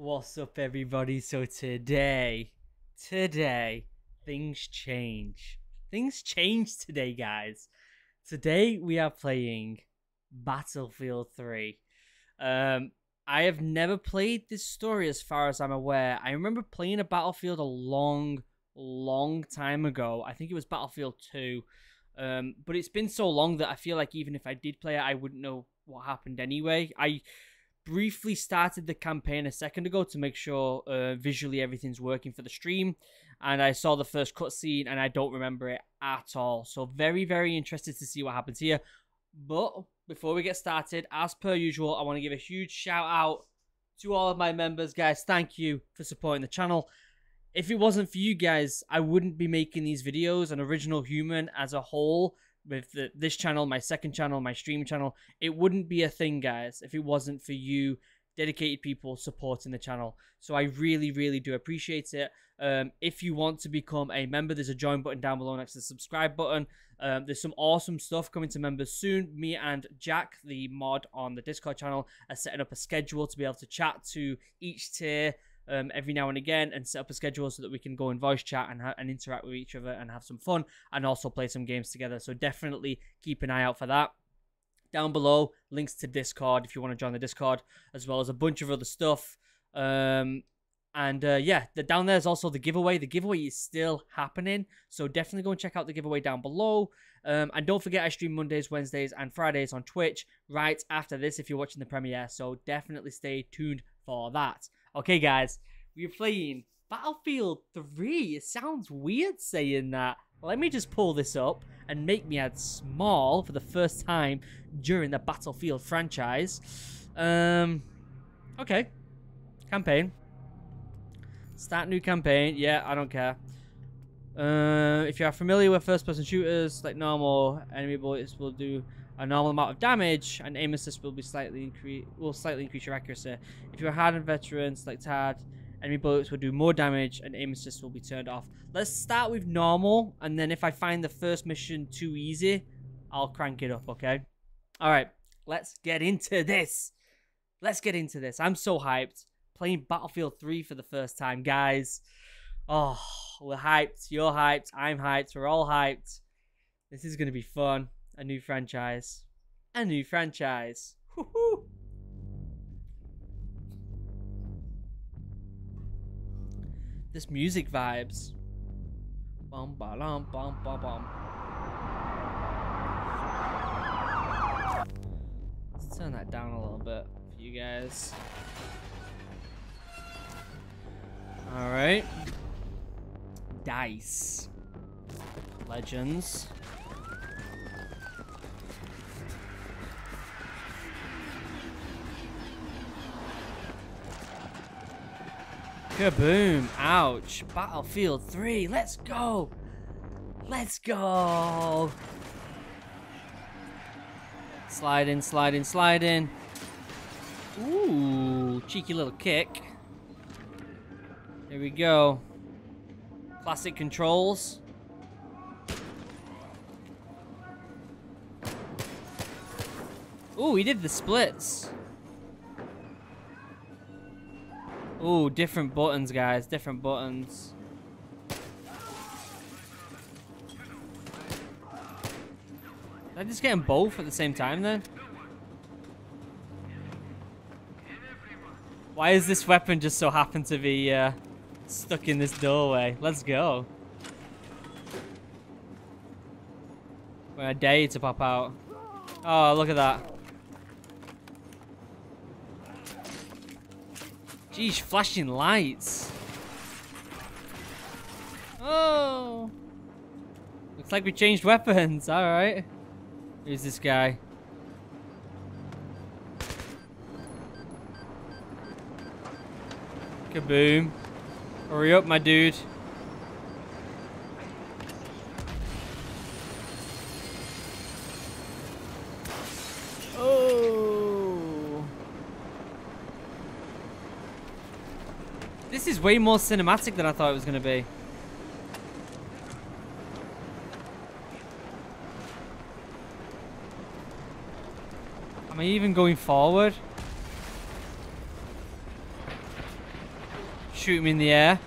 What's up, everybody? So today things change today, guys. Today we are playing Battlefield 3. I have never played this story as far as I'm aware. I remember playing a Battlefield a long time ago. I think it was Battlefield 2, but it's been so long that I feel like even if I did play it, I wouldn't know what happened anyway. I briefly started the campaign a second ago to make sure visually everything's working for the stream, and I saw the first cutscene and I don't remember it at all, so very interested to see what happens here. But before we get started, as per usual, I want to give a huge shout out to all of my members, guys. Thank you for supporting the channel. If it wasn't for you guys, I wouldn't be making these videos. An Original Human as a whole, with this channel, my second channel, my stream channel, it wouldn't be a thing, guys, if it wasn't for you dedicated people supporting the channel. So I really do appreciate it. If you want to become a member, there's a join button down below next to the subscribe button. There's some awesome stuff coming to members soon. Me and Jack, the mod on the Discord channel, are setting up a schedule to be able to chat to each tier every now and again, and set up a schedule so that we can go in voice chat and interact with each other and have some fun, and also play some games together. So definitely keep an eye out for that. Down below, links to Discord if you want to join the Discord, as well as a bunch of other stuff. Yeah, down there is also the giveaway. The giveaway is still happening, so definitely go and check out the giveaway down below. And don't forget, I stream Mondays, Wednesdays, and Fridays on Twitch right after this if you're watching the premiere, so definitely stay tuned for that. Okay, guys, we're playing Battlefield 3. It sounds weird saying that. Let me just pull this up and make me add small for the first time during the Battlefield franchise. Okay. Campaign. Start new campaign. Yeah, I don't care. If you are familiar with first-person shooters, like normal, enemy bullets will do a normal amount of damage, and aim assist will be slightly increase your accuracy. If you're a hardened veteran, select hard. Enemy bullets will do more damage, and aim assist will be turned off. Let's start with normal, and then if I find the first mission too easy, I'll crank it up. Okay. All right. Let's get into this. I'm so hyped. Playing Battlefield 3 for the first time, guys. Oh, we're hyped. You're hyped. I'm hyped. We're all hyped. This is gonna be fun. A new franchise. A new franchise. Woohoo! This music vibes. Bum ba lum bum ba bum. Let's turn that down a little bit for you guys. Alright. Dice. Legends. Kaboom! Ouch! Battlefield 3, let's go! Let's go! Slide in, slide in, slide in. Ooh, cheeky little kick. There we go. Classic controls. Ooh, he did the splits. Ooh, different buttons, guys. Different buttons. Did I just get them both at the same time, then? Why is this weapon just so happened to be stuck in this doorway? Let's go. When I dare you to pop out. Oh, look at that. Jeez, flashing lights. Oh. Looks like we changed weapons. Alright. Who's this guy? Kaboom. Hurry up, my dude. This is way more cinematic than I thought it was going to be. Am I even going forward? Shoot him in the air.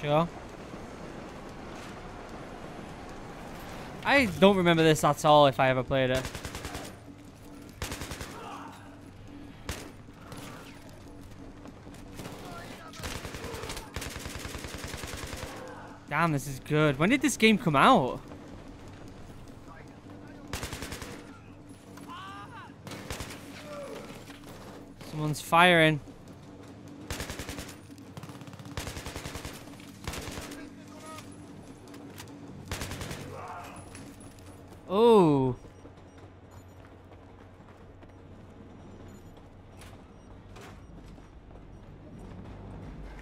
Sure. I don't remember this at all if I ever played it. Damn, this is good. When did this game come out? Someone's firing. Oh.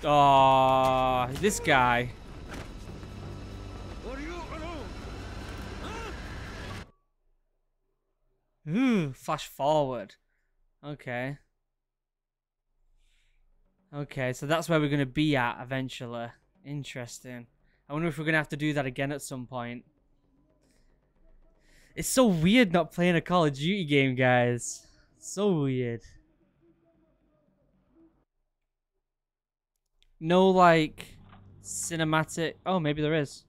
Oh, this guy. Ooh, flash forward. Okay. Okay, so that's where we're going to be at eventually. Interesting. I wonder if we're going to have to do that again at some point. It's so weird not playing a Call of Duty game, guys. So weird. No, like, cinematic... Oh, maybe there is.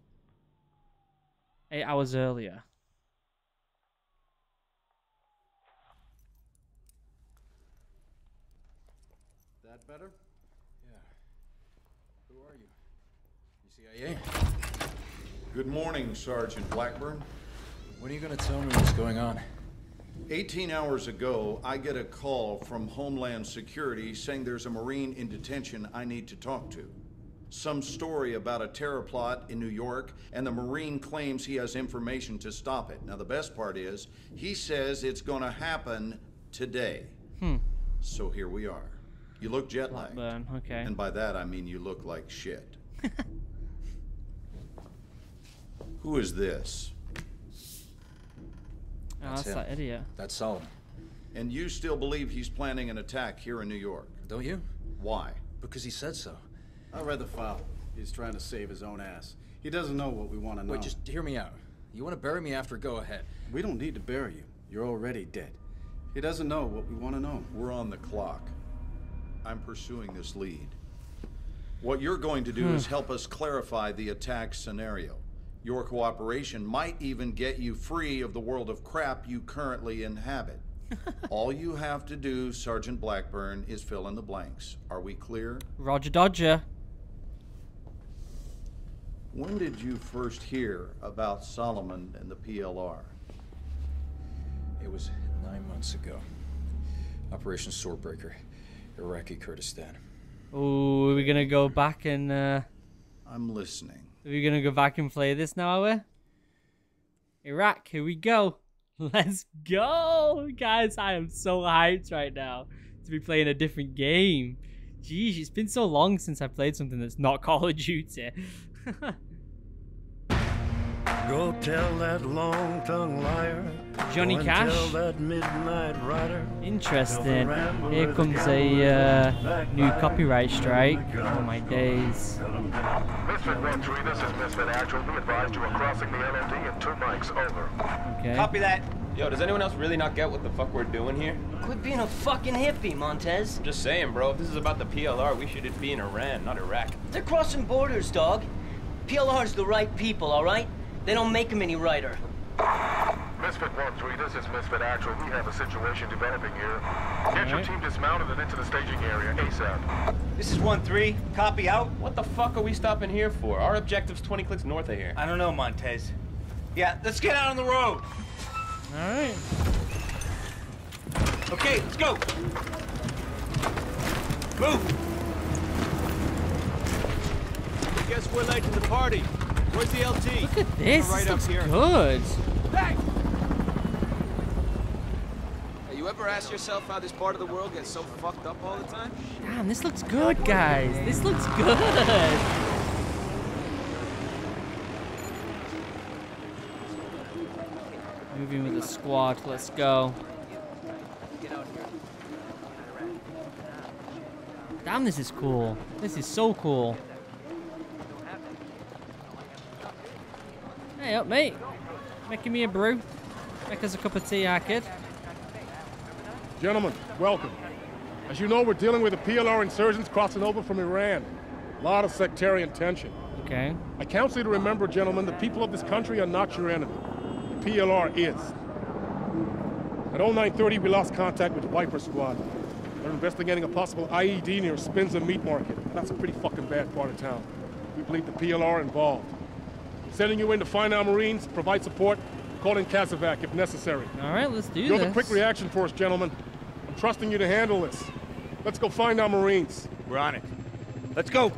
8 hours earlier. That better? Yeah. Who are you? You CIA? Good morning, Sergeant Blackburn. When are you going to tell me what's going on? 18 hours ago, I get a call from Homeland Security saying there's a Marine in detention I need to talk to. Some story about a terror plot in New York, and the Marine claims he has information to stop it. Now, the best part is, he says it's going to happen today. Hmm. So here we are. You look jet-lagged. Okay. And by that, I mean you look like shit. Who is this? That's that idiot. That's Solomon. And you still believe he's planning an attack here in New York? Don't you? Why? Because he said so. I read the file. He's trying to save his own ass. He doesn't know what we want to know. Wait, just hear me out. You want to bury me after, go ahead. We don't need to bury you. You're already dead. He doesn't know what we want to know. We're on the clock. I'm pursuing this lead. What you're going to do is help us clarify the attack scenario. Your cooperation might even get you free of the world of crap you currently inhabit. All you have to do, Sergeant Blackburn, is fill in the blanks. Are we clear? Roger Dodger. When did you first hear about Solomon and the PLR? It was 9 months ago. Operation Swordbreaker, Iraqi Kurdistan. Oh, are we going to go back and... I'm listening. Are we going to go back and play this now, are we? Iraq, here we go. Let's go. Guys, I am so hyped right now to be playing a different game. Jeez, it's been so long since I played something that's not Call of Duty. Go tell that long-tongue liar. Johnny Cash. Tell that midnight rider. Interesting. Here comes a new copyright strike. Oh my days. Misfit 1-3, this is Misfit Actual. We advise you are crossing the LMG and 2 mics over. Okay. Copy that. Yo, does anyone else really not get what the fuck we're doing here? Quit being a fucking hippie, Montez. Just saying, bro. If this is about the PLR, we should be in Iran, not Iraq. They're crossing borders, dog. PLR's the right people, all right? They don't make him any righter. Misfit 1-3, this is Misfit Actual. We have a situation developing here. Get your team dismounted and into the staging area ASAP. This is 1-3. Copy out. What the fuck are we stopping here for? Our objective's 20 clicks north of here. I don't know, Montez. Yeah, let's get out on the road. All right. Okay, let's go. Move. I guess we're late to the party. Where's the LT? Look at this. Right, this looks good. Hey! You ever ask yourself how this part of the world gets so fucked up all the time? Damn, this looks good, guys. This looks good. Moving with the squad. Let's go. Damn, this is cool. This is so cool. Hey up, mate. Making me a brew. Make us a cup of tea, our kid. Gentlemen, welcome. As you know, we're dealing with the PLR insurgents crossing over from Iran. A lot of sectarian tension. Okay. I counsel you to remember, gentlemen, the people of this country are not your enemy. The PLR is. At 09:30, we lost contact with the Viper Squad. They're investigating a possible IED near Spinza Meat Market. That's a pretty fucking bad part of town. We believe the PLR involved. I'm sending you in to find our Marines, provide support, call in CASEVAC if necessary. All right, let's do this. You're the quick reaction force, gentlemen. I'm trusting you to handle this. Let's go find our Marines. We're on it. Let's go.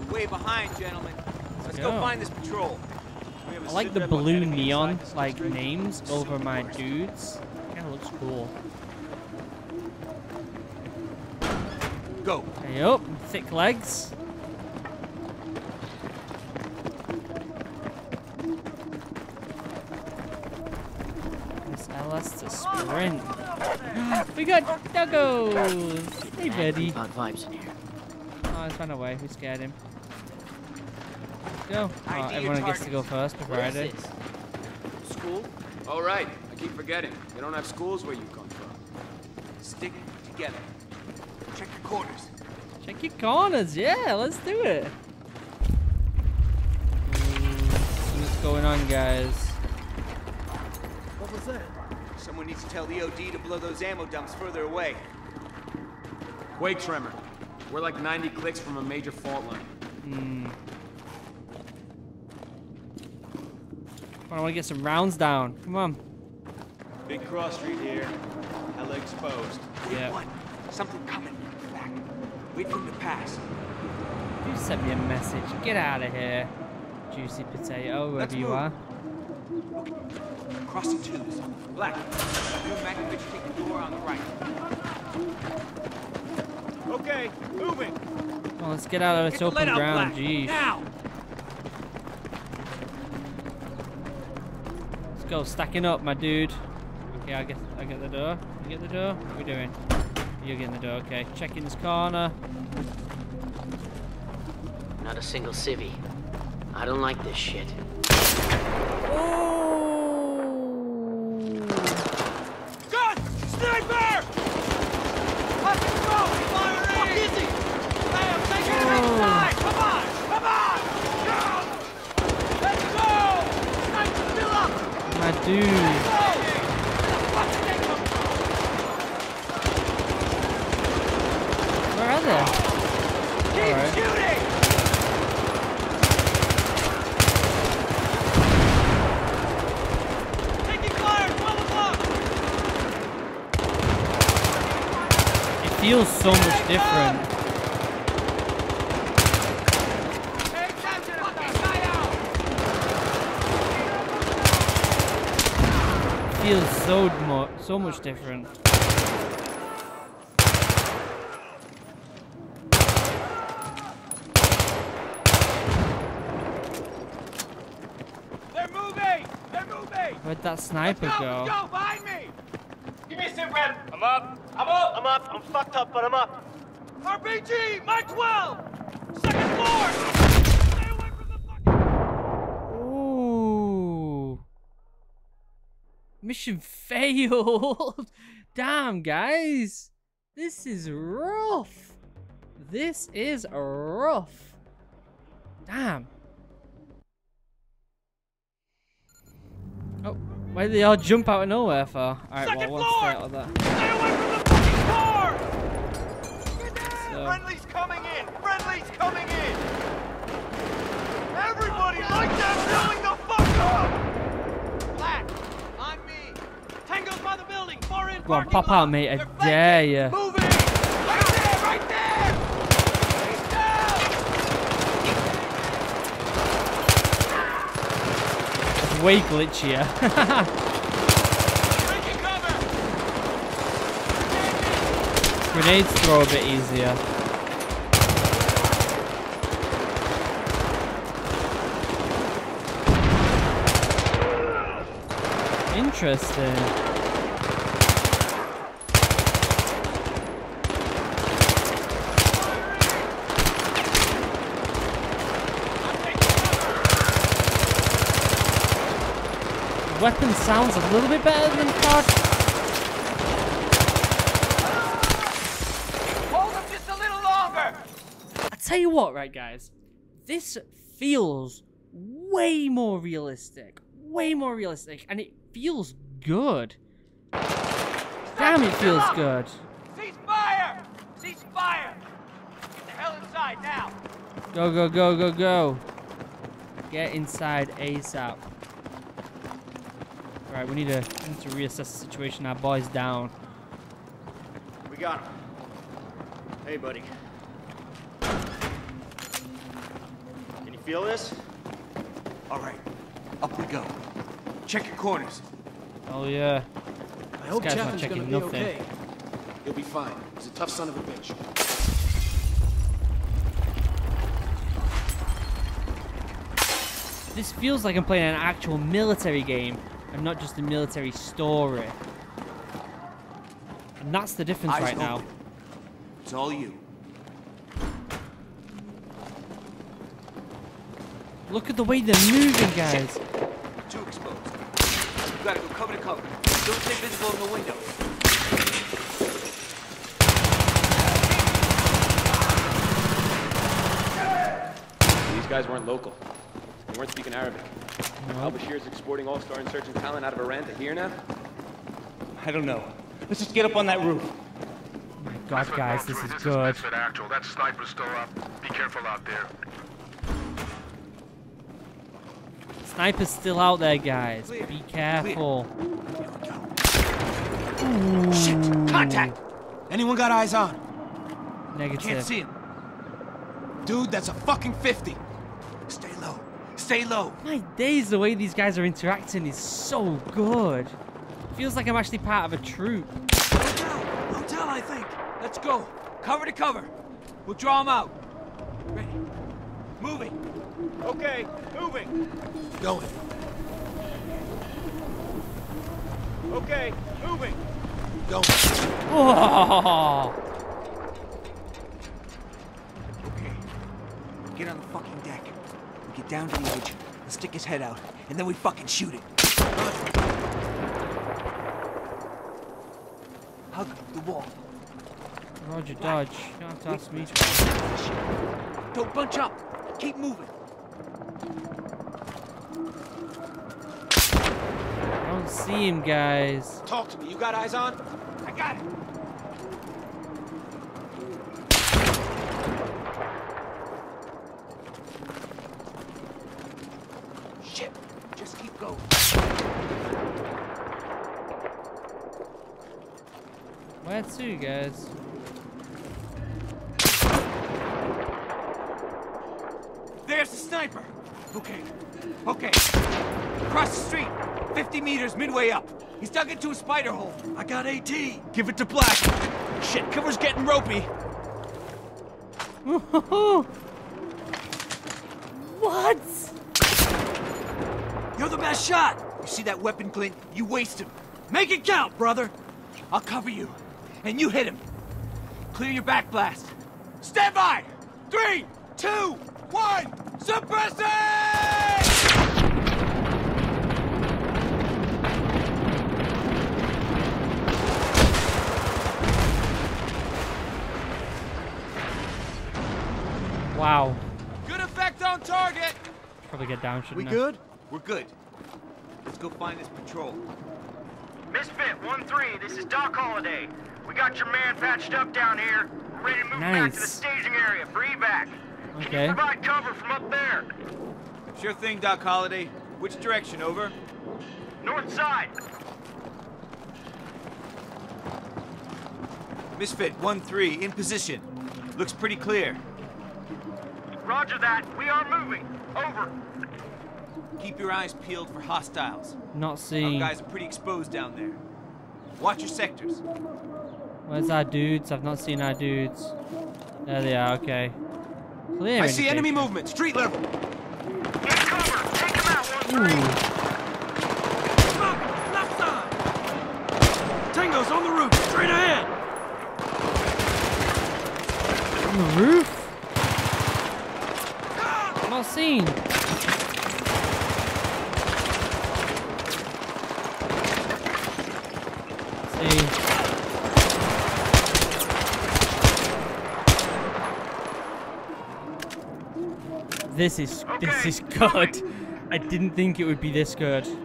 We're way behind, gentlemen. Let's go find this patrol. I like the blue neon like names over my dudes. Kind of looks cool. Go. Hey up, thick legs. That's a sprint. We got Dougos. Hey, buddy. Oh, he's run away. We scared him. Let's go. Oh, everyone gets to go first before I do. School? All right. I keep forgetting. They don't have schools where you come from. Stick together. Check your corners. Check your corners. Yeah, let's do it. What's going on, guys? What was that? Someone needs to tell the OD to blow those ammo dumps further away. Quake tremor. We're like 90 clicks from a major fault line. I want to get some rounds down. Come on. Big cross street here. Hella exposed. Yeah. Something coming. Back. Wait for him to pass. You sent me a message. Get out of here, juicy potato. Wherever you are. Okay. Crossing twos. Black. Makovich, take the door on the right. Okay, moving. Well, let's get out of this open ground. Jeez. Now. Let's go stacking up, my dude. Okay, I get the door. You get the door. What are we doing? You're getting the door. Okay, checking this corner. Not a single civvy. I don't like this shit. Dude. Where are they? Keep shooting! Taking fire, 12 o'clock! It feels so much different. Feels so much different. They're moving! They're moving! Where'd that sniper go? Let's go behind me! Give me a sit rep. I'm up. I'm up. I'm up. I'm fucked up, but I'm up. RPG, my 12. Second floor. Mission failed. Damn, guys. This is rough. This is rough. Damn. Oh, why did they all jump out of nowhere for? All right, second floor. Stay away from the fucking door. Get down. So. Friendly's coming in. Friendly's coming in. Everybody like that filling the fuck up. Go on, pop out, mate. I dare you. Moving! Right there! Right there! He's down! It's way glitchier. Taking cover! Grenades throw a bit easier. Interesting. weapon sounds a little bit better than Falcon. Tell you what, right guys, this feels way more realistic, and it feels good. Damn, it feels good. Cease fire! Cease fire! Get the hell inside now! Go, go, go, go, go. Get inside ASAP. Alright, we need to reassess the situation. Our boy's down. We got him. Hey, buddy. Feel this? All right, up we go. Check your corners. Oh yeah. I hope this guy's not checking nothing. Okay. He'll be fine. He's a tough son of a bitch. This feels like I'm playing an actual military game and not just a military story. And that's the difference right now. It's all you. Look at the way they're moving, guys. Shit. Too exposed. You gotta go cover to cover. Don't stay visible in the window. These guys weren't local. They weren't speaking Arabic. Nope. Al-Bashir's exporting all-star insurgent talent out of Iran to here now? I don't know. Let's just get up on that roof. Oh my god, guys, this is good. Misfit Actual. That sniper's still up. Be careful out there. Sniper's still out there, guys. Be careful. Ooh. Shit! Contact! Anyone got eyes on? Negative. Can't see him. Dude, that's a fucking 50. Stay low. Stay low. My days, the way these guys are interacting is so good. Feels like I'm actually part of a troop. Hotel! Hotel, I think. Let's go. Cover to cover. We'll draw them out. Ready. Moving. Okay, moving. Going. Okay, moving. Going. Oh. Okay. Get on the fucking deck. We get down to the edge. Let's stick his head out, and then we fucking shoot it. Hug the wall. Roger, dodge. Don't touch me. Don't bunch up. Keep moving. I don't see him, guys. Talk to me. You got eyes on? I got it. Shit. Just keep going. Where to, guys? There's the sniper. Okay. Okay. Across the street. 50 meters midway up. He's dug into a spider hole. I got AT. Give it to Black. Shit, cover's getting ropey. What? You're the best shot. You see that weapon, Clint? You waste him. Make it count, brother. I'll cover you. And you hit him. Clear your back blast. Stand by. 3, 2, 1. Suppress it! Wow. Good effect on target! Probably get down, shouldn't we? We good? We're good. Let's go find this patrol. Misfit 1-3, this is Doc Holliday. We got your man patched up down here. We're ready to move back to the staging area for evac. Okay. Can you provide cover from up there? Sure thing, Doc Holliday. Which direction, over? North side. Misfit 1-3, in position. Looks pretty clear. Roger that. We are moving. Over. Keep your eyes peeled for hostiles. Not seeing. Our guys are pretty exposed down there. Watch your sectors. Where's our dudes? I've not seen our dudes. There they are. Okay. Clear. I see enemy movement. Street level. Get cover. Take them out. 1-3. Smoke. Left side. Tango's on the roof. Straight ahead. On the roof? Ah! Not seen. see. This is good. I didn't think it would be this good. It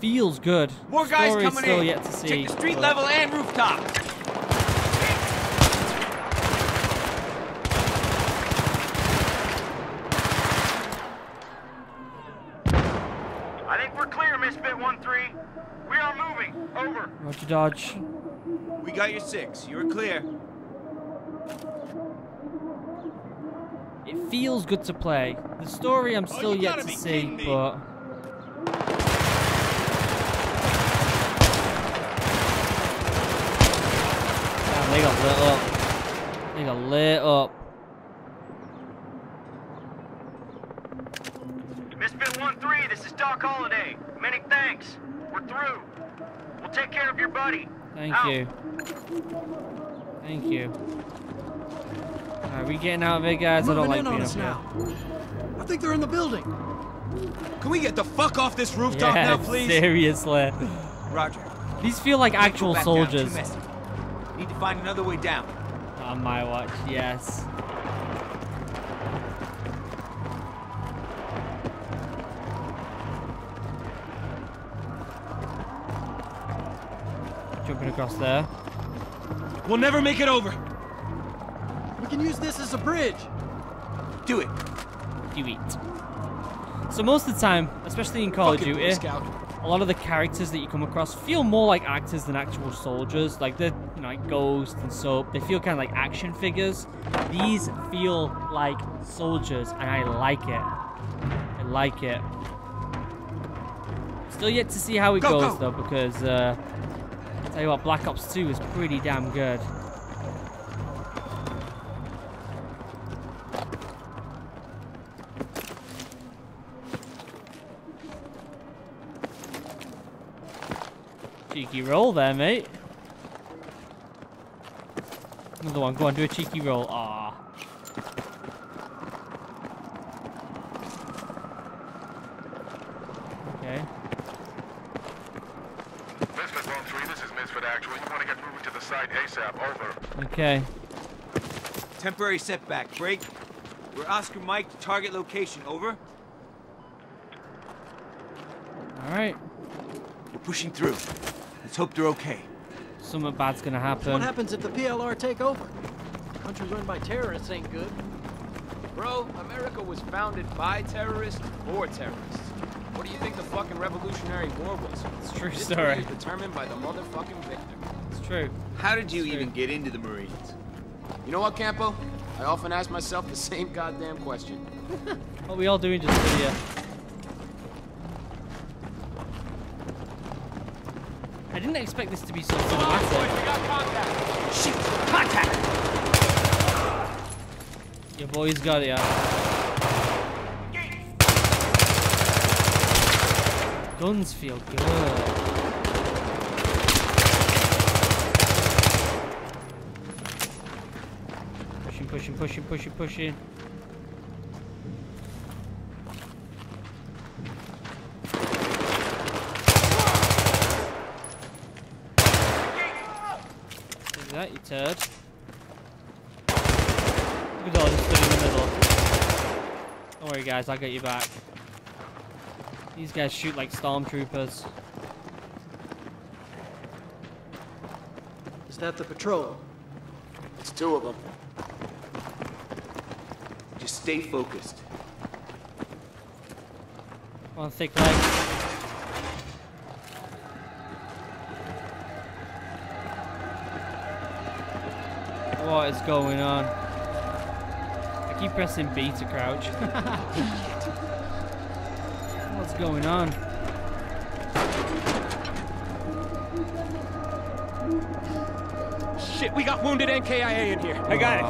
feels good. More guys coming in. Story's still yet to see. Check the street level and rooftop. I think we're clear, Misfit 1-3. We are moving. Over. Roger, Dodge. We got your 6. You're clear. It feels good to play. The story I'm still yet to see, but... Damn, they got lit up. They got lit up. Misfit 1-3, this is Doc Holliday. Many thanks. We're through. We'll take care of your buddy. Thank you. Thank you. Alright, we getting out of it, guys. I don't like being up here. I think they're in the building. Can we get the fuck off this rooftop now, please? Seriously. Roger. These feel like actual soldiers. Need to find another way down. On my watch, yes. Jumping across there. We'll never make it over. We can use this as a bridge. Do it. Do it. So most of the time, especially in Call of Duty, a lot of the characters that you come across feel more like actors than actual soldiers. Like they're, you know, like Ghost and Soap. They feel kind of like action figures. These feel like soldiers, and I like it. I like it. Still yet to see how it goes though, because I'll tell you what, Black Ops 2 is pretty damn good. Cheeky roll there, mate. Another one. Go on, do a cheeky roll. Ah. Okay. Misfit 1-3, this is Misfit Actual. You want to get moving to the side ASAP. Over. Okay. Temporary setback. Break. We're Oscar Mike to target location. Over. All right. We're pushing through. Let's hope they're okay. Something bad's gonna happen. What happens if the PLR take over? Country run by terrorists ain't good. Bro, America was founded by terrorists for terrorists. What do you think the fucking Revolutionary War was? It's true story. This was determined by the motherfucking victor. It's true. How did you even get into the Marines? You know what, Campo? I often ask myself the same goddamn question. What are we all doing just here? I didn't expect this to be so dramatic. Shit! Contact! Your boys got it. Guns feel good. Pushing, pushing, pushing, pushing, pushing. You turd. Look at all this stuff in the middle. Don't worry, guys, I'll get you back. These guys shoot like stormtroopers. Is that the patrol? It's two of them. Just stay focused. One thick leg. What is going on? I keep pressing B to crouch. What's going on? Shit, we got wounded NKIA in here. I got it.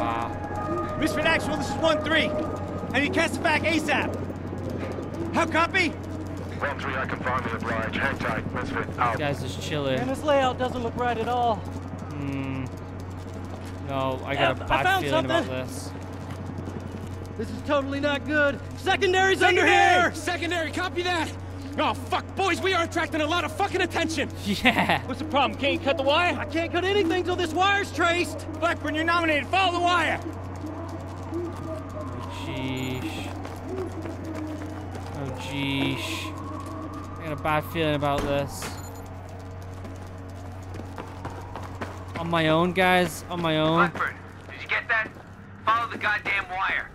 Misfit Actual, this is 1-3. I need CASEVAC ASAP. How copy? 1-3, I can finally oblige. Hang tight, Misfit out. This guy's just chilling. And this layout doesn't look right at all. No, I got a bad feeling about this. This is totally not good. Secondary's under here! Secondary, copy that! Oh, fuck, boys, we are attracting a lot of fucking attention. Yeah. What's the problem? Can't you cut the wire? I can't cut anything till this wire's traced. Blackburn, you're nominated. Follow the wire. Oh, jeesh. Oh, jeesh. I got a bad feeling about this. On my own, guys. On my own. Blackburn, did you get that? Follow the goddamn wire.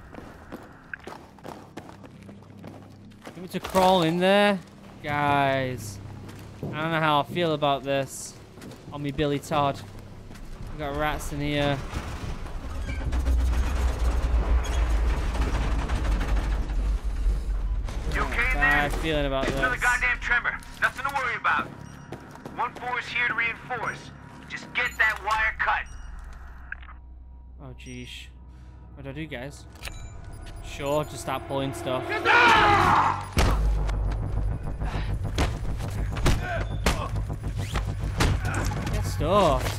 Give me to crawl in there. Guys, I don't know how I feel about this. On me Billy Todd. We got rats in here. You okay in there? Bad feeling about this. Another goddamn tremor. Nothing to worry about. 1-4 is here to reinforce. Just get that wire cut. Oh jeez. What do I do, guys? Sure, just start pulling stuff. Ah! Stuffed.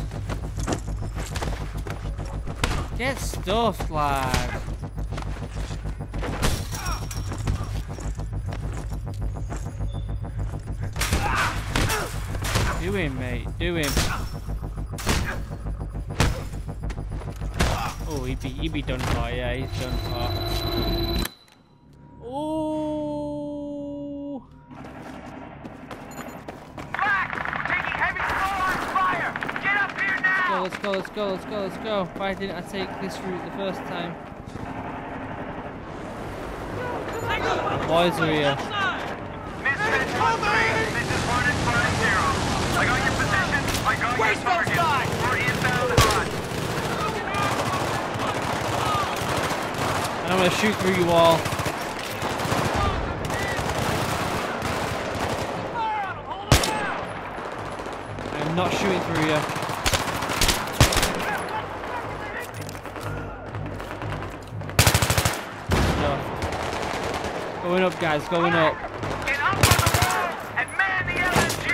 Get stuffed, lad. Do him, mate. Do him. Oh, he'd be done for. Yeah, he's done for. Ooh. Let's go, let's go, let's go, let's go. Why didn't I take this route the first time? The boys are here. Misfit 1-3, this is Hornet 5-0. I got your position, I got your target. We're inbound hot. And I'm gonna shoot through you all. I'm not shooting through you. Going up, guys, going up. Get up on the wall and man the LMG!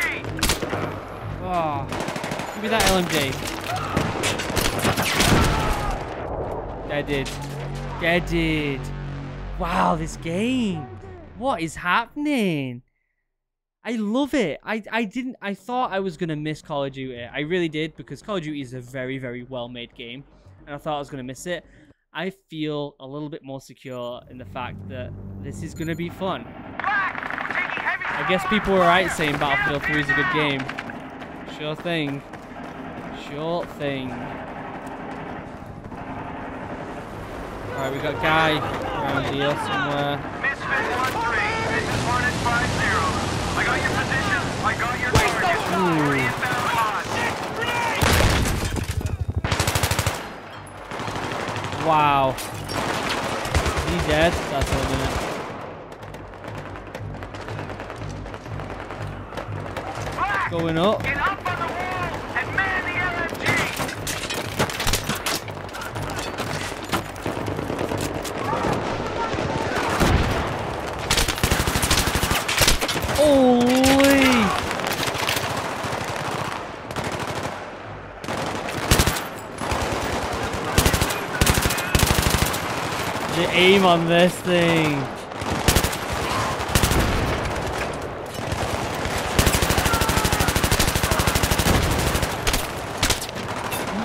Oh, give me that LMG. Deaded. Deaded. Wow, this game. What is happening? I love it. I thought I was going to miss Call of Duty. I really did, because Call of Duty is a very, very well-made game. And I thought I was going to miss it. I feel a little bit more secure in the fact that this is going to be fun. I guess people were right saying Battlefield 3 is a good game. Sure thing. Sure thing. Alright, we got a guy around here somewhere. Misfit 1-3, this is Hornet 5-0. I got your position, I got your target. Wow. Is he dead? That's a minute. Going up. Get up on the wall and man the LMG. Holy. The aim on this thing.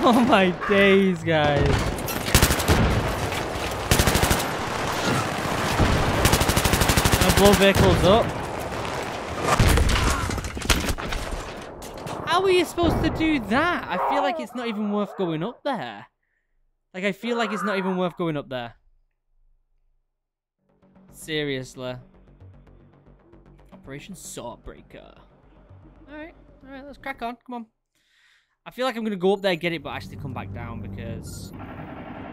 Oh my days, guys. I blow vehicles up. How are you supposed to do that? I feel like it's not even worth going up there. Like, I feel like it's not even worth going up there. Seriously. Operation Swordbreaker. Alright, let's crack on. Come on. I feel like I'm gonna go up there and get it, but actually come back down because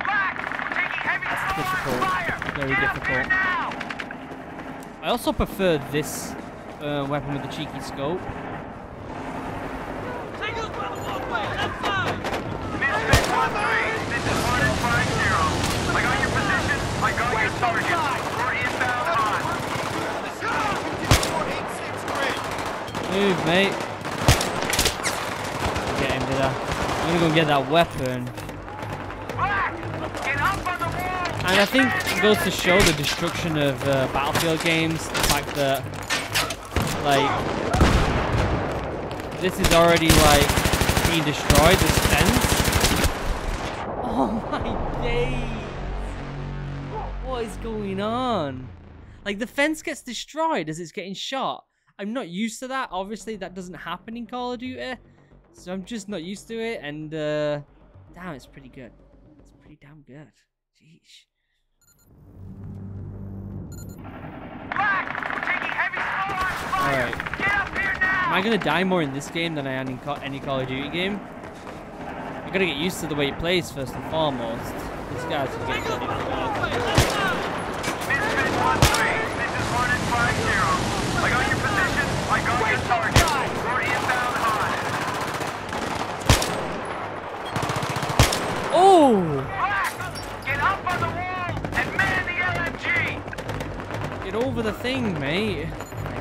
that's difficult. Very difficult. I also prefer this weapon with the cheeky scope. I got your position, I got your target. Move, mate. Get him, did I? I'm gonna go and get that weapon. And I think it goes to show the destruction of Battlefield games, the fact that Like, this is already like being destroyed, this fence. Oh my days! What is going on? Like, the fence gets destroyed as it's getting shot. I'm not used to that. Obviously, that doesn't happen in Call of Duty. So I'm just not used to it. And, damn, it's pretty good. It's pretty damn good. Jeez. Alright. Am I going to die more in this game than I am in any Call of Duty game? I've got to get used to the way it plays, first and foremost. This guy's just getting ready for it. I got your position. I got your target. We're inbound high. Oh! Black, get up on the wall and man the LMG. Get over the thing, mate.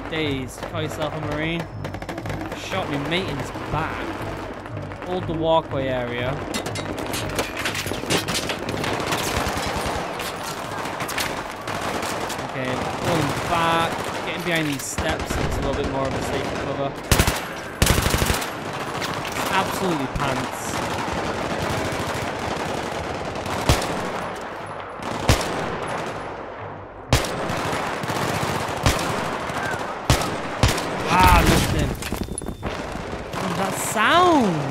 Days, call yourself a Marine. Shot me mate in his back. Hold the walkway area. Okay, pulling back. Behind these steps, it's a little bit more of a safe cover. Absolutely pants. Ah, missed him. Oh, that sound.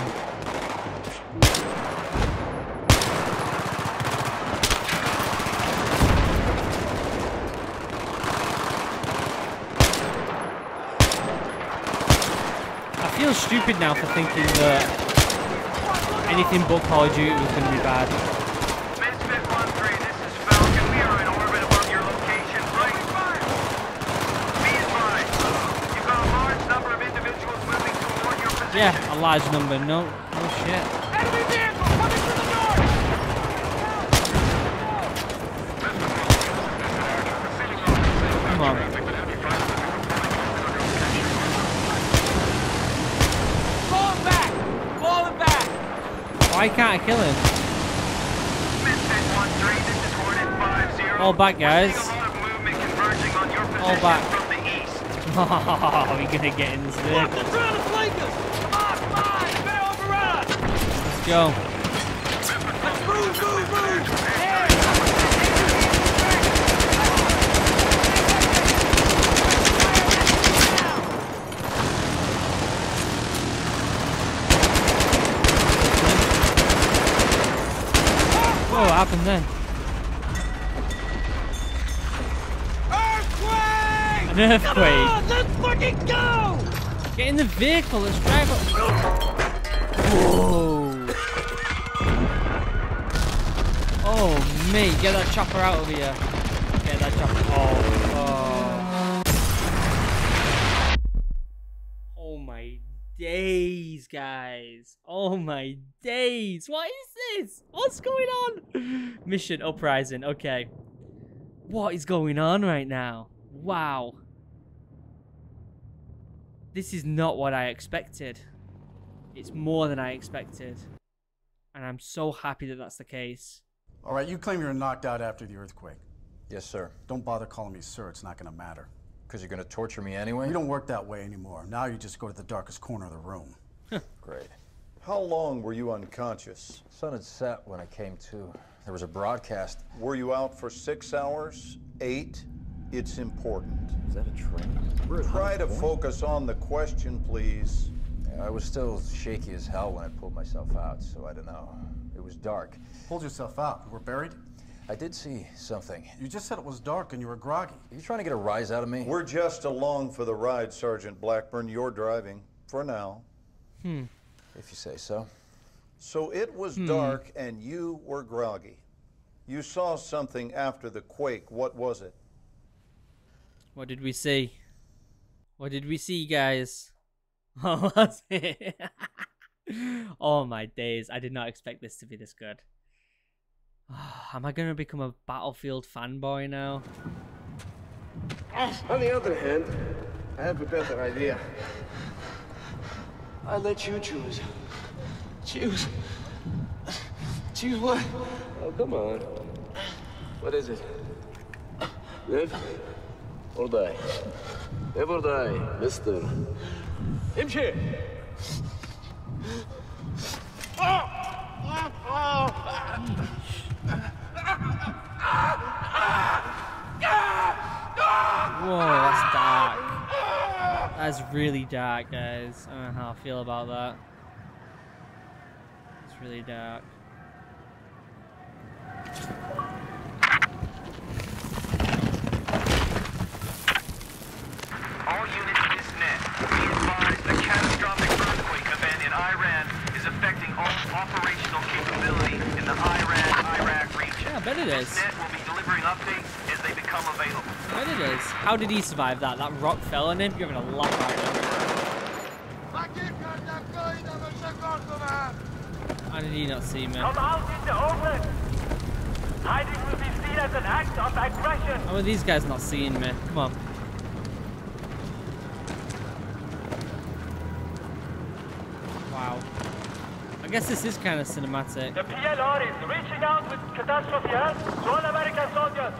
Stupid now for thinking that anything but Call of Duty was going to be bad. Misfit 13, this is Falcon. We are in orbit above your location. Right fire. Be advised. You've got a large number of individuals moving toward your position. Yeah, a large number. No, no shit. Enemy vehicle coming to the north. Come on. Why can't I kill him? All back, guys. All back. Oh, we're gonna get in this bit. Let's go. What happened then? Earthquake! An earthquake! Come on, let's fucking go! Get in the vehicle, let's drive up. Whoa! Oh, mate, get that chopper out of here. Get that chopper. Oh, oh. Oh my days, guys. Oh my days. What is this? What's going on? Mission Uprising. Okay. What is going on right now? Wow. This is not what I expected. It's more than I expected. And I'm so happy that that's the case. All right, you claim you were knocked out after the earthquake. Yes, sir. Don't bother calling me sir. It's not going to matter. Because you're going to torture me anyway? You don't work that way anymore. Now you just go to the darkest corner of the room. Great. How long were you unconscious? Sun had set when I came to. There was a broadcast. Were you out for 6 hours? 8? It's important. Is that a train? Try to focus on the question, please. Yeah, I was still shaky as hell when I pulled myself out, so I don't know. It was dark. Pulled yourself out? You were buried? I did see something. You just said it was dark and you were groggy. Are you trying to get a rise out of me? We're just along for the ride, Sergeant Blackburn. You're driving. For now. Hmm. If you say so. So it was dark and you were groggy. You saw something after the quake. What was it? What did we see? What did we see, guys? What was it? Oh my days. I did not expect this to be this good. Am I going to become a Battlefield fanboy now? On the other hand, I have a better idea. I let you choose. Choose? Choose what? Oh, come on. What is it? Live? or die. Never die, mister. Imshi! Whoa, that's dark. That's really dark, guys. I don't know how I feel about that. It's really dark. All units dismissed. Be advised a catastrophic earthquake event in Iran is affecting all operational capability in the Iran-Iraq region. Yeah, I bet it is. Disnet will be delivering updates as they become available. I bet it is. How did he survive that? That rock fell on him, giving a lot of damage. How did he not see me? Come out into open! Hiding will be seen as an act of aggression. How are these guys not seeing me? Come on. I guess this is kind of cinematic. The PLR is reaching out with catastrophe help to all American soldiers.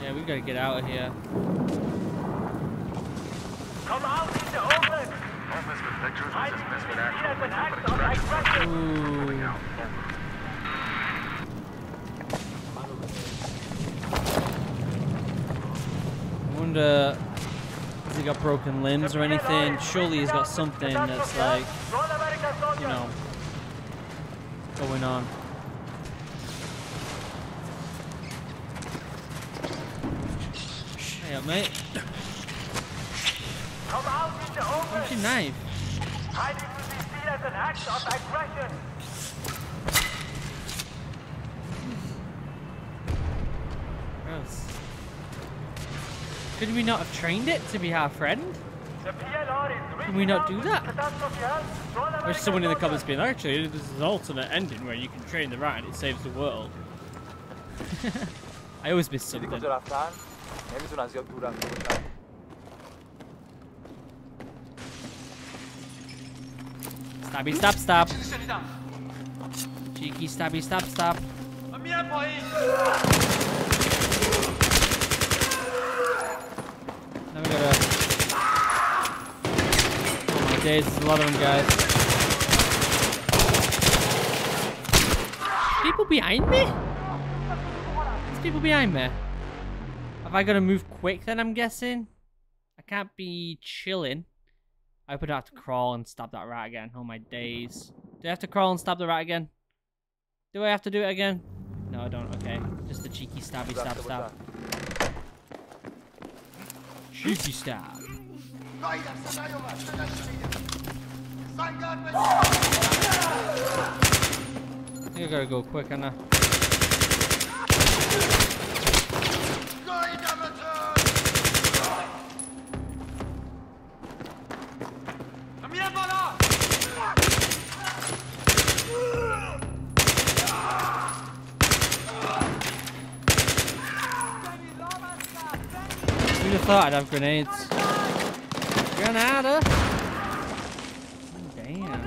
Yeah, we've got to get out of here. Come out into Oakland. All Misfit Pictures, this is Misfit Actual. Ooh. I wonder, has he got broken limbs or anything? Surely he's got something that's like, you know, going on. Hey up, mate. What's your knife? Hiding will be seen as an act of aggression. Gross. Could we not have trained it to be our friend? Can we not do that? There's someone in the comments being, actually, there's an alternate ending where you can train the rat and it saves the world. I always miss something. Stabby, stab, stab. Cheeky, stabby, stab, stab. Oh my days, there's a lot of them, guys. People behind me? There's people behind me. Have I got to move quick then, I'm guessing? I can't be chilling. I hope I don't have to crawl and stab that rat again. Oh my days. Do I have to crawl and stab the rat again? Do I have to do it again? No, I don't. Okay. Just the cheeky stabby stab stab. Cheeky stab. I think I gotta go quick, aren't I? I thought I'd have grenades. Granada! Oh, damn.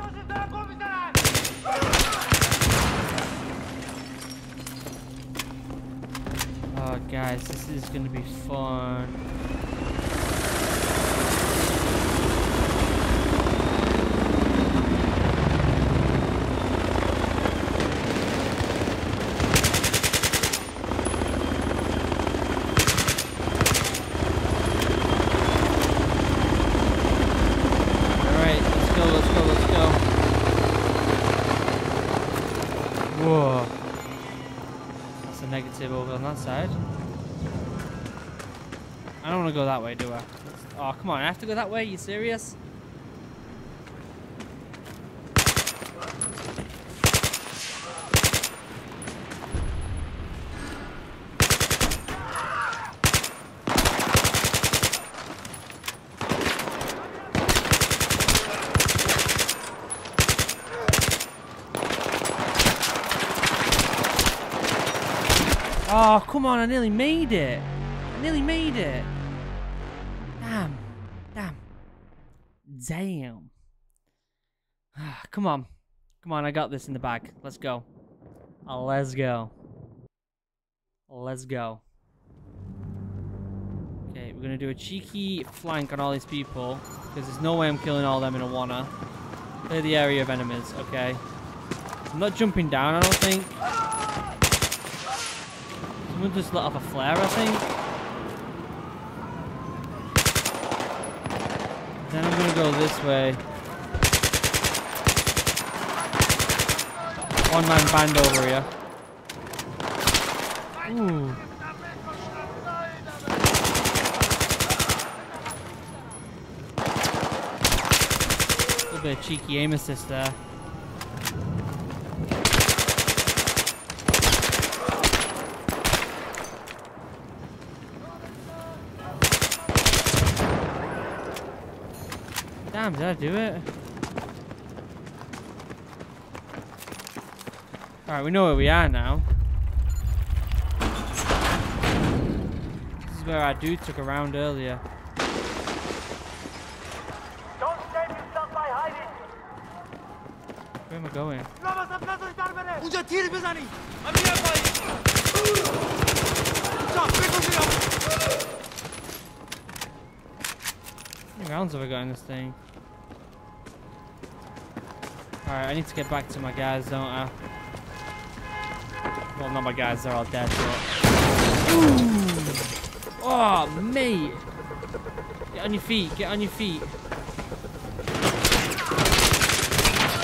Oh, guys, this is gonna be fun. Side. I don't want to go that way, do I? Oh, come on, I have to go that way? Are you serious? Oh, come on, I nearly made it. I nearly made it. Damn. Damn. Damn. Come on. Come on, I got this in the bag. Let's go. Let's go. Let's go. Okay, we're gonna do a cheeky flank on all these people, because there's no way I'm killing all of them in a wanna. Clear the area of enemies, okay. I'm not jumping down, I don't think. Someone just let off a flare, I think. Then I'm gonna go this way. One man band over here. Ooh. A little bit of cheeky aim assist there. Damn, did I do it? Alright, we know where we are now. This is where our dude took a round earlier. Don't save yourself by hiding. Where am I going? How many rounds have I got in this thing? Alright, I need to get back to my guys, don't I? Well, not my guys, they're all dead. But... Ooh. Oh, mate! Get on your feet, get on your feet.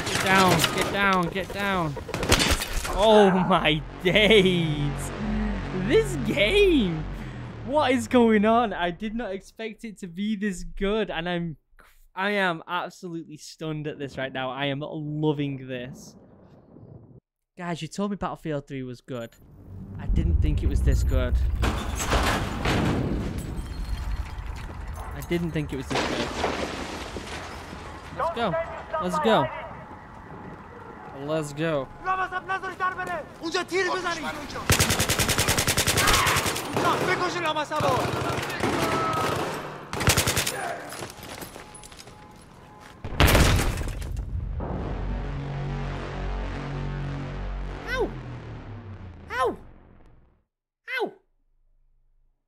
Get down, get down, get down. Oh my days! This game! What is going on? I did not expect it to be this good, and I am absolutely stunned at this right now. I am loving this. Guys, you told me Battlefield 3 was good. I didn't think it was this good. I didn't think it was this good. Let's go. Let's go. Let's go.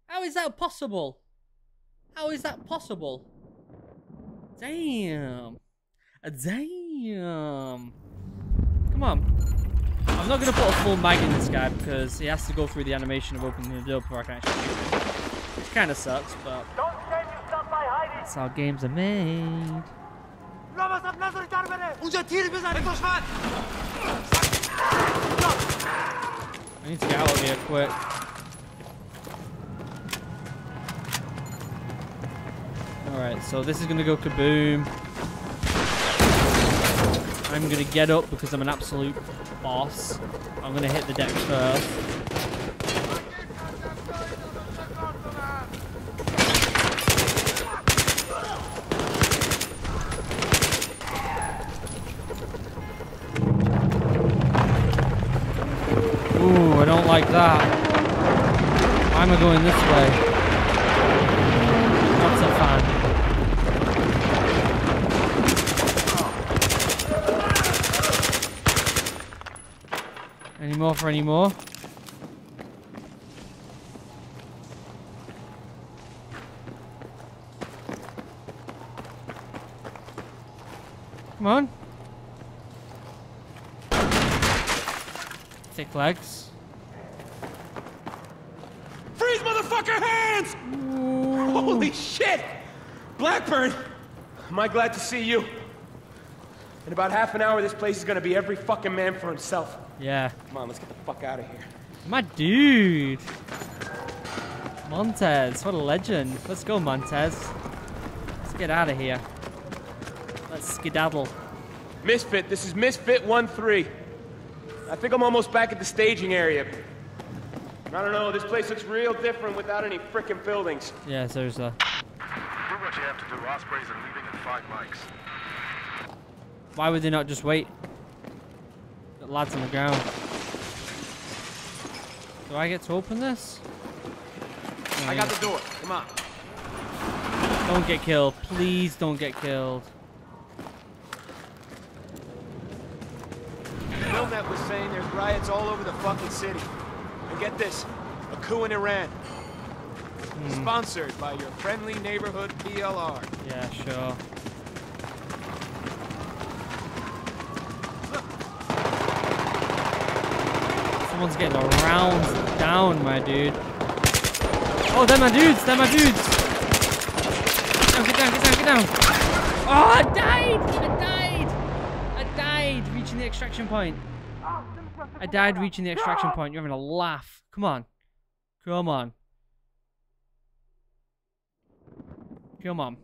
How is that possible? How is that possible? Damn. Damn. Come on. I'm not going to put a full mag in this guy because he has to go through the animation of opening the door before I can actually shoot him. Which kind of sucks, but that's how games are made. I need to get out of here quick. Alright, so this is going to go kaboom. I'm going to get up because I'm an absolute boss. I'm going to hit the deck first. Ooh, I don't like that. Why am I going this way? Not a fan. Any more? Come on. Thick legs. Freeze, motherfucker, hands! Ooh. Holy shit! Blackburn! Am I glad to see you? In about half an hour, this place is gonna be every fucking man for himself. Yeah. Come on, let's get the fuck out of here. My dude! Montez, what a legend. Let's go, Montez. Let's get out of here. Let's skedaddle. Misfit, this is Misfit 1-3. I think I'm almost back at the staging area. I don't know, this place looks real different without any frickin' buildings. Yeah, seriously. Do what you have to do. Ospreys are leaving in 5 mics. Why would they not just wait? Lads on the ground. Do I get to open this? Oh, I got the door. Come on. Don't get killed. Please don't get killed. The Wilnet was saying there's Riots all over the fucking city. And get this, a coup in Iran. Sponsored by your friendly neighborhood PLR. Yeah, sure. Someone's getting the rounds down, my dude. Oh, they're my dudes, they're my dudes. Get down, get down, get down. Oh, I died, I died. I died reaching the extraction point. I died reaching the extraction point. You're having a laugh. Come on. Come on. Come on.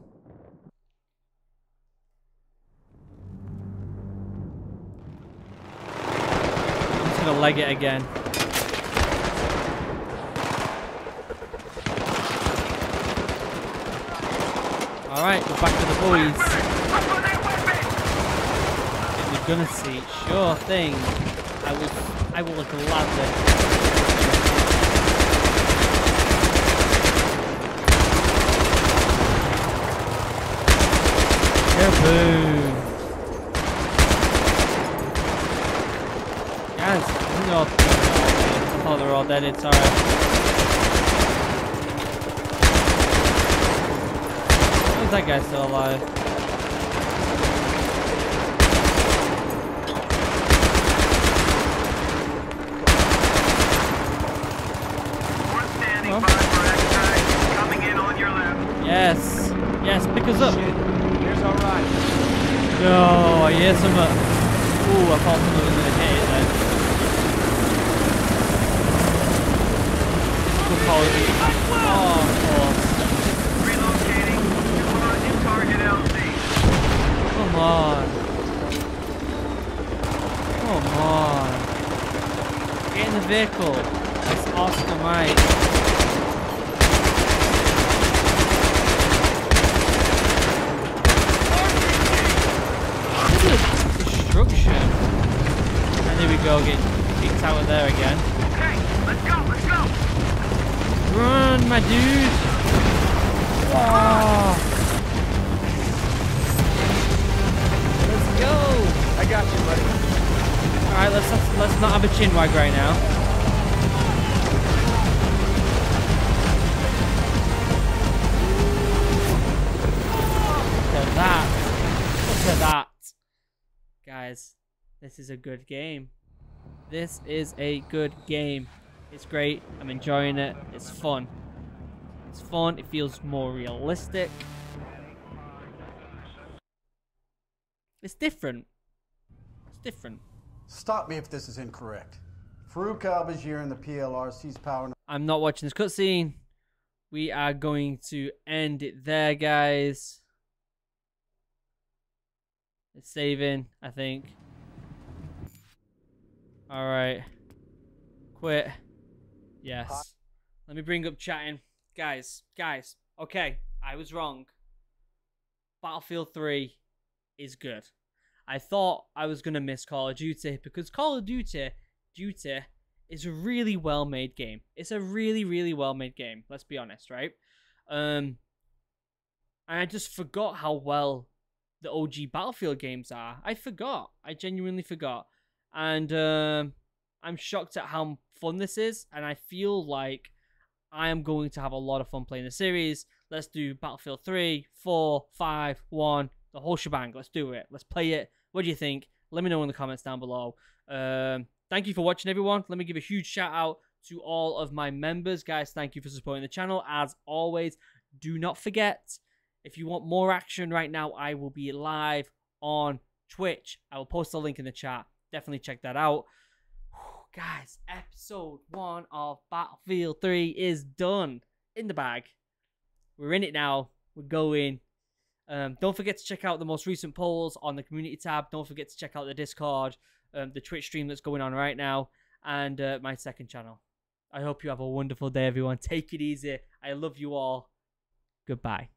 I'm just gonna leg it again. Alright, we're back to the boys. Get the gunner seat, sure thing. I will look gladly. Guys, oh, they're all dead, it's alright. That guy's still alive. We're standing by for extraction coming in on your left. Yes. Yes, pick us up. Shit. Here's our ride. Oh, I hear some. Ooh, I thought someone was going to hit it then. Oh, of course. Come on. Come on. Get in the vehicle. It's Oscar Mike. Destruction. And there we go, getting kicked out of there again. Okay, let's go, let's go. Run, my dude. Wow. Go! I got you, buddy. All right, let's not have a chin wag right now. Look at that! Look at that, guys. This is a good game. This is a good game. It's great. I'm enjoying it. It's fun. It's fun. It feels more realistic. It's different. It's different. Stop me if this is incorrect. Farouk Al-Bashir and the PLR sees power. I'm not watching this cutscene. We are going to end it there, guys. It's saving, I think. All right. Quit. Yes. Let me bring up chatting. Guys. Okay, I was wrong. Battlefield 3. Is good. I thought I was gonna miss Call of Duty because Call of Duty is a really well-made game. It's a really, really well-made game. Let's be honest, right? And I just forgot how well the OG Battlefield games are. I forgot. I genuinely forgot. And I'm shocked at how fun this is. And I feel like I am going to have a lot of fun playing the series. Let's do Battlefield 3, 4, 5, 1. The whole shebang. Let's do it. Let's play it. What do you think? Let me know in the comments down below. Thank you for watching, everyone. Let me give a huge shout out to all of my members. Guys, thank you for supporting the channel. As always, do not forget, if you want more action right now, I will be live on Twitch. I will post a link in the chat. Definitely check that out. Whew, guys, episode 1 of Battlefield 3 is done. In the bag. We're in it now. We're going. Don't forget to check out the most recent polls on the community tab. Don't forget to check out the Discord, the Twitch stream that's going on right now, and my second channel. I hope you have a wonderful day, everyone. Take it easy. I love you all. Goodbye.